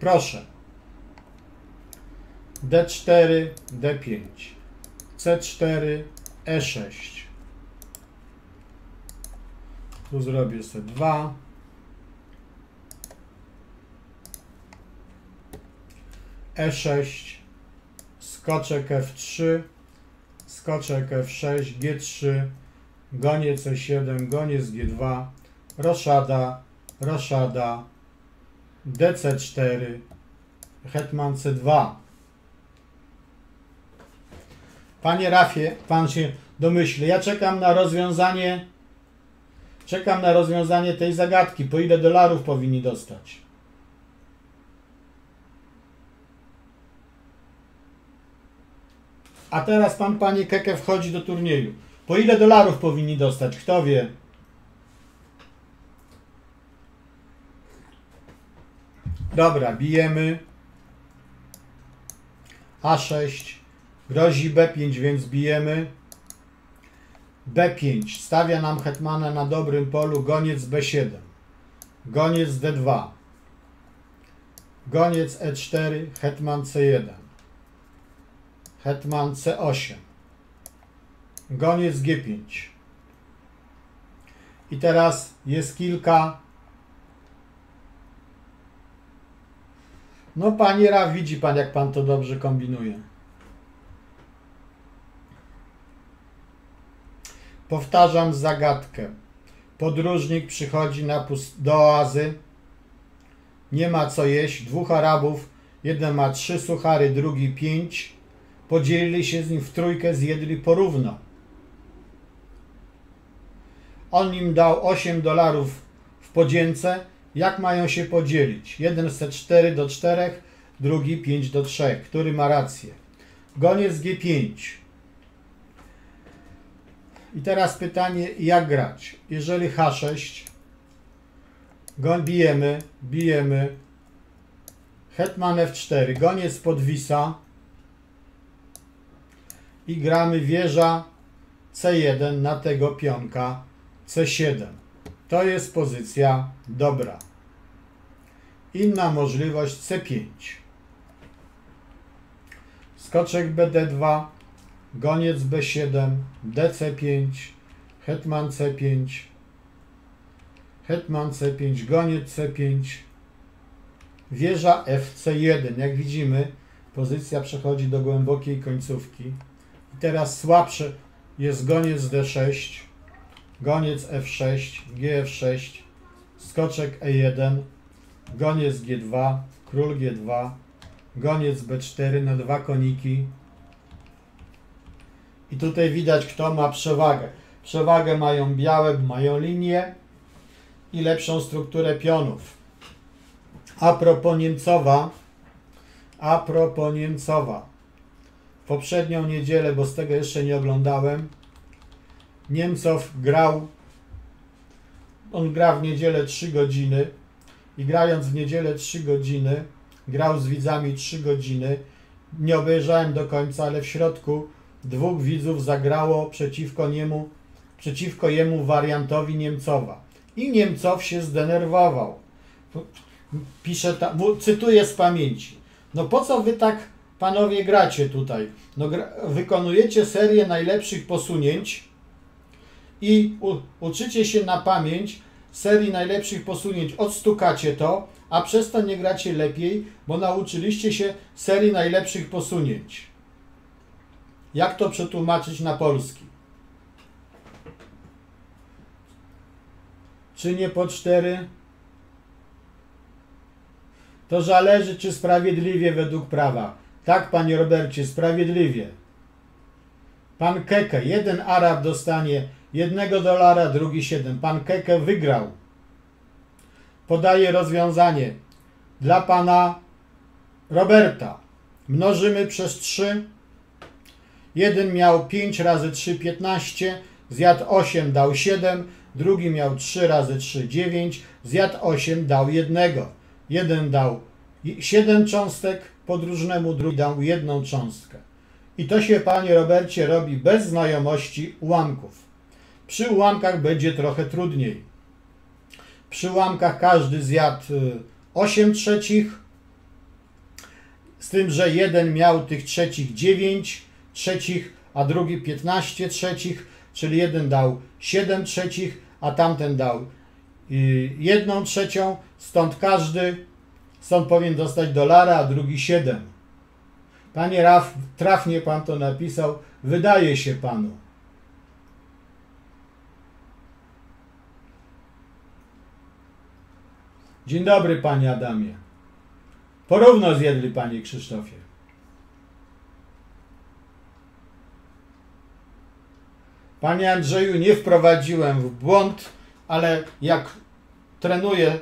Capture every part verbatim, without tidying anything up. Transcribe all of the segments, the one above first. Proszę. D cztery, D pięć, C cztery, E sześć. Tu zrobię sobie dwa. E sześć, skoczek F trzy, skoczek F sześć, G trzy, goniec E siedem, goniec G dwa, roszada, roszada, D C cztery, hetman C dwa. Panie Rafie, pan się domyśli, ja czekam na rozwiązanie, czekam na rozwiązanie tej zagadki, po ile dolarów powinni dostać. A teraz pan, panie Keke, wchodzi do turnieju. Po ile dolarów powinni dostać? Kto wie? Dobra, bijemy. A sześć. Grozi B pięć, więc bijemy. B pięć. Stawia nam hetmana na dobrym polu. Goniec B siedem. Goniec D dwa. Goniec E cztery. Hetman C jeden. Hetman C osiem. Goniec G pięć. I teraz jest kilka. No panie Ra, widzi pan, jak pan to dobrze kombinuje. Powtarzam zagadkę. Podróżnik przychodzi na pust do oazy. Nie ma co jeść. Dwóch Arabów. Jeden ma trzy suchary, drugi pięć. Podzielili się z nim w trójkę, zjedli porówno. On im dał osiem dolarów w podzięce. Jak mają się podzielić? Jeden chce cztery do czterech, drugi pięć do trzech. Który ma rację? Goniec G pięć. I teraz pytanie, jak grać? Jeżeli H sześć, bijemy, bijemy. Hetman F cztery, goniec podwisa. I gramy wieża C jeden na tego pionka C siedem. To jest pozycja dobra. Inna możliwość C pięć. Skoczek B D dwa, goniec B siedem, D C pięć, hetman C pięć, hetman C pięć, goniec C pięć, wieża F C jeden. Jak widzimy, pozycja przechodzi do głębokiej końcówki. Teraz słabszy jest goniec D sześć, goniec F sześć, G F sześć, skoczek E jeden, goniec G dwa, król G dwa, goniec B cztery na dwa koniki. I tutaj widać, kto ma przewagę. Przewagę mają białe, mają linię i lepszą strukturę pionów. A propos Niemcowa, a propos Niemcowa. Poprzednią niedzielę, bo z tego jeszcze nie oglądałem, Niemcow grał, on gra w niedzielę trzy godziny i grając w niedzielę trzy godziny, grał z widzami trzy godziny, nie obejrzałem do końca, ale w środku dwóch widzów zagrało przeciwko niemu, przeciwko jemu wariantowi Niemcowa i Niemcow się zdenerwował. Pisze tam, cytuję z pamięci, no po co wy tak panowie gracie tutaj, no, gra, wykonujecie serię najlepszych posunięć i u, uczycie się na pamięć serii najlepszych posunięć, odstukacie to, a przez to nie gracie lepiej, bo nauczyliście się serii najlepszych posunięć. Jak to przetłumaczyć na polski? Czy nie po cztery? To zależy, czy sprawiedliwie według prawa. Tak, panie Robercie, sprawiedliwie. Pan Keke, jeden Arab dostanie jednego dolara, drugi siedem. Pan Keke wygrał. Podaję rozwiązanie dla pana Roberta. Mnożymy przez trzy. Jeden miał pięć razy trzy, piętnaście. Zjadł osiem, dał siedem. Drugi miał trzy razy trzy, dziewięć. Zjadł osiem, dał jednego. Jeden dał siedem cząstek podróżnemu, drugi dał jedną cząstkę. I to się, panie Robercie, robi bez znajomości ułamków. Przy ułamkach będzie trochę trudniej. Przy ułamkach każdy zjadł osiem trzecich, z tym, że jeden miał tych trzecich dziewięć trzecich, a drugi piętnaście trzecich, czyli jeden dał siedem trzecich, a tamten dał jedną trzecią, stąd każdy, stąd powinien dostać dolara, a drugi siedem. Panie Raf, trafnie Pan to napisał, wydaje się Panu. Dzień dobry, Panie Adamie. Porówno zjedli, Panie Krzysztofie. Panie Andrzeju, nie wprowadziłem w błąd, ale jak trenuję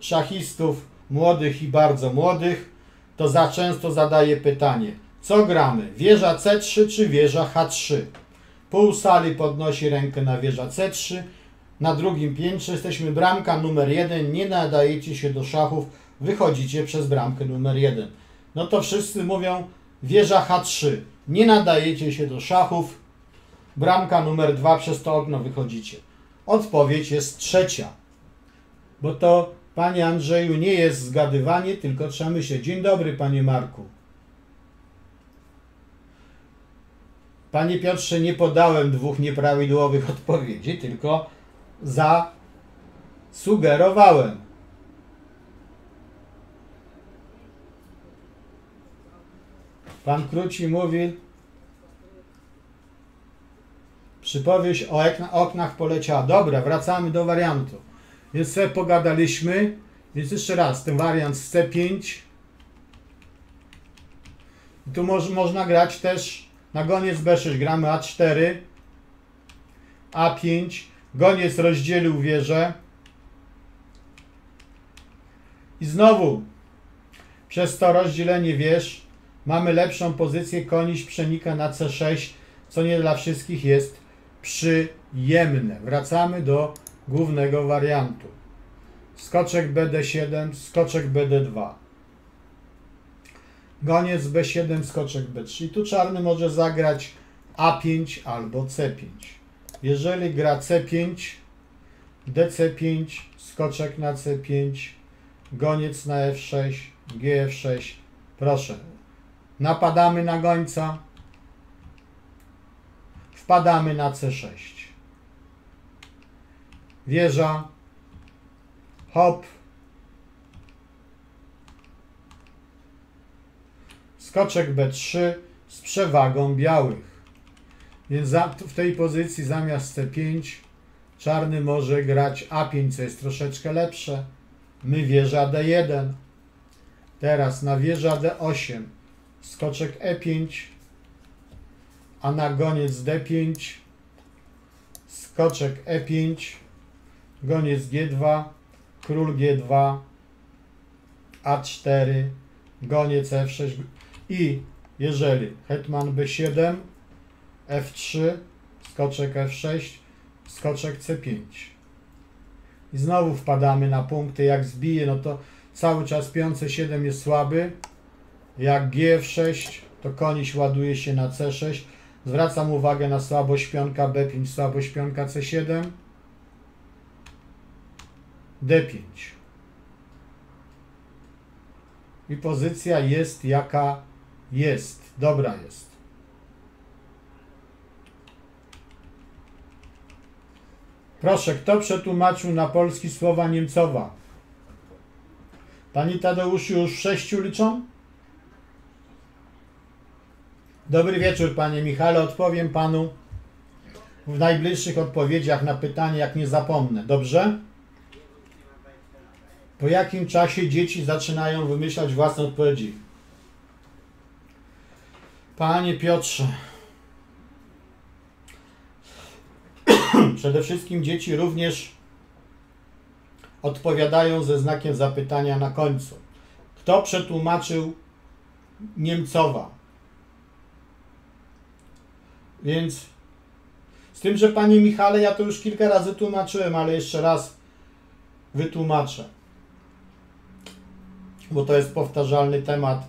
szachistów młodych i bardzo młodych, to za często zadaję pytanie, co gramy, wieża C trzy czy wieża H trzy? Pół sali podnosi rękę na wieża C trzy, na drugim piętrze jesteśmy bramka numer jeden, nie nadajecie się do szachów, wychodzicie przez bramkę numer jeden. No to wszyscy mówią, wieża H trzy, nie nadajecie się do szachów, bramka numer dwa, przez to okno wychodzicie. Odpowiedź jest trzecia, bo to, Panie Andrzeju, nie jest zgadywanie, tylko trzeba myśleć. Dzień dobry, Panie Marku. Panie Piotrze, nie podałem dwóch nieprawidłowych odpowiedzi, tylko zasugerowałem. Pan Kruci mówi, przypowieść o oknach poleciała. Dobra, wracamy do wariantu. Więc sobie pogadaliśmy. Więc jeszcze raz, ten wariant z C pięć. I tu moż, można grać też na goniec B sześć. Gramy A cztery, A pięć. Goniec rozdzielił wieżę. I znowu, przez to rozdzielenie wież, mamy lepszą pozycję. Koniec przenika na C sześć, co nie dla wszystkich jest przyjemne. Wracamy do głównego wariantu. Skoczek B D siedem, skoczek B D dwa. Goniec B siedem, skoczek B trzy. I tu czarny może zagrać A pięć albo C pięć. Jeżeli gra C pięć, D C pięć, skoczek na C pięć, goniec na F sześć, G F sześć. Proszę, napadamy na gońca, wpadamy na C sześć. Wieża, hop, skoczek B trzy z przewagą białych. Więc za, w tej pozycji zamiast C pięć czarny może grać A pięć, co jest troszeczkę lepsze. My wieża D jeden. Teraz na wieża D osiem skoczek E pięć, a na goniec D pięć skoczek E pięć, goniec G dwa, król G dwa, A cztery, goniec F sześć i jeżeli hetman B siedem, F trzy, skoczek F sześć, skoczek C pięć. I znowu wpadamy na punkty, jak zbije, no to cały czas pion C siedem jest słaby, jak G F sześć, to koniec ładuje się na C sześć, zwracam uwagę na słabość pionka B pięć, słabość pionka C siedem, D pięć. I pozycja jest jaka jest. Dobra jest. Proszę, kto przetłumaczył na polski słowa Niemcowa? Pani Tadeuszu, już w sześciu liczą? Dobry wieczór, Panie Michale. Odpowiem Panu w najbliższych odpowiedziach na pytanie, jak nie zapomnę. Dobrze? Po jakim czasie dzieci zaczynają wymyślać własne odpowiedzi? Panie Piotrze, przede wszystkim dzieci również odpowiadają ze znakiem zapytania na końcu. Kto przetłumaczył Niemcowa? Więc z tym, że Panie Michale, ja to już kilka razy tłumaczyłem, ale jeszcze raz wytłumaczę, bo to jest powtarzalny temat.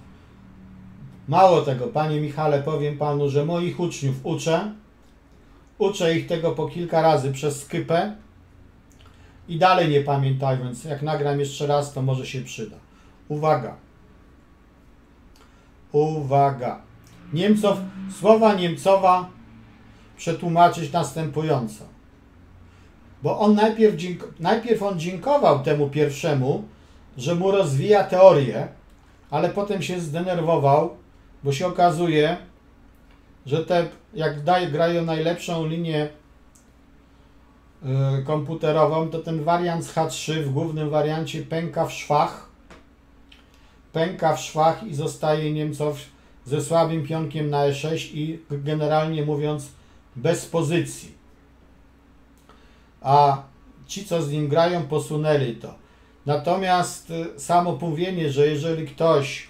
Mało tego, Panie Michale, powiem Panu, że moich uczniów uczę, uczę ich tego po kilka razy przez skypę i dalej nie pamiętają, więc jak nagram jeszcze raz, to może się przyda. Uwaga. Uwaga. Niemcow, słowa Niemcowa przetłumaczyć następująco. Bo on najpierw, najpierw on dziękował temu pierwszemu, że mu rozwija teorię, ale potem się zdenerwował, bo się okazuje, że te, jak daje, grają najlepszą linię yy, komputerową, to ten wariant z H trzy w głównym wariancie pęka w szwach, pęka w szwach i zostaje Niemcow ze słabym pionkiem na E sześć i generalnie mówiąc bez pozycji. A ci, co z nim grają, posunęli to. Natomiast samo mówienie, że jeżeli ktoś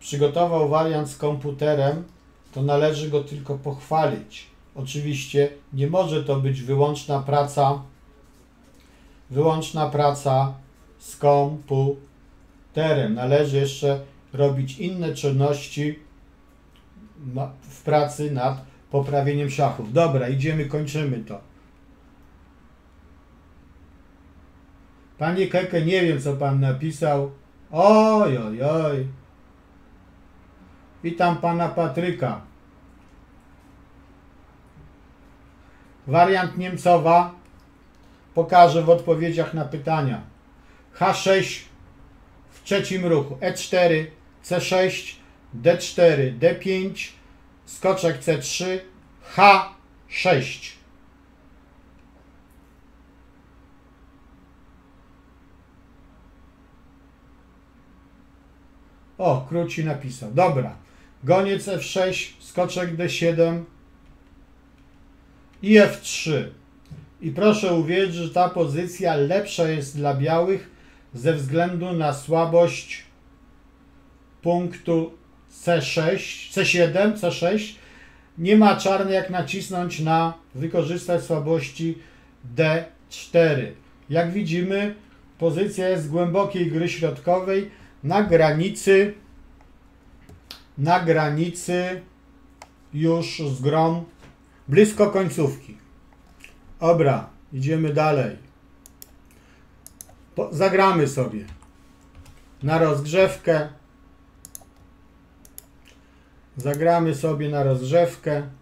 przygotował wariant z komputerem, to należy go tylko pochwalić. Oczywiście nie może to być wyłączna praca, wyłączna praca z komputerem. Należy jeszcze robić inne czynności w pracy nad poprawieniem szachów. Dobra, idziemy, kończymy to. Panie Keke, nie wiem, co pan napisał. Oj, oj, oj. Witam pana Patryka. Wariant Niemcowa pokażę w odpowiedziach na pytania. H sześć w trzecim ruchu. E cztery, C sześć, D cztery, D pięć, skoczek C trzy, H sześć. O, Kruci napisał. Dobra. Goniec F sześć, skoczek D siedem i F trzy. I proszę uwierzyć, że ta pozycja lepsza jest dla białych ze względu na słabość punktu C sześć, C siedem, C sześć. Nie ma czarny jak nacisnąć na wykorzystać słabości D cztery. Jak widzimy, pozycja jest głębokiej gry środkowej na granicy, na granicy już z grą blisko końcówki. Dobra, idziemy dalej. Po, zagramy sobie na rozgrzewkę. Zagramy sobie na rozgrzewkę.